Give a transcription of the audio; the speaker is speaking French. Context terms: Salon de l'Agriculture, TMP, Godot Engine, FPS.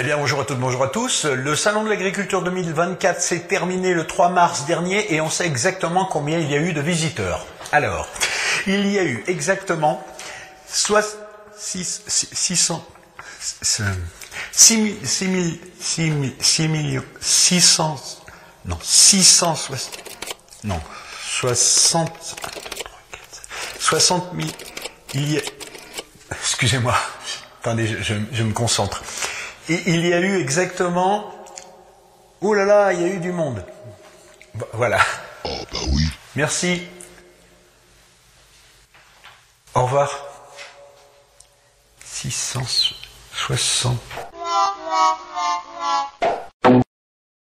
Eh bien bonjour à toutes, bonjour à tous. Le Salon de l'Agriculture 2024 s'est terminé le 3 mars dernier et on sait exactement combien il y a eu de visiteurs. Alors, il y a eu exactement 60 000. Excusez-moi, attendez, je me concentre. Il y a eu exactement... Oh là là, il y a eu du monde. Voilà. Oh bah oui. Merci. Au revoir. 660...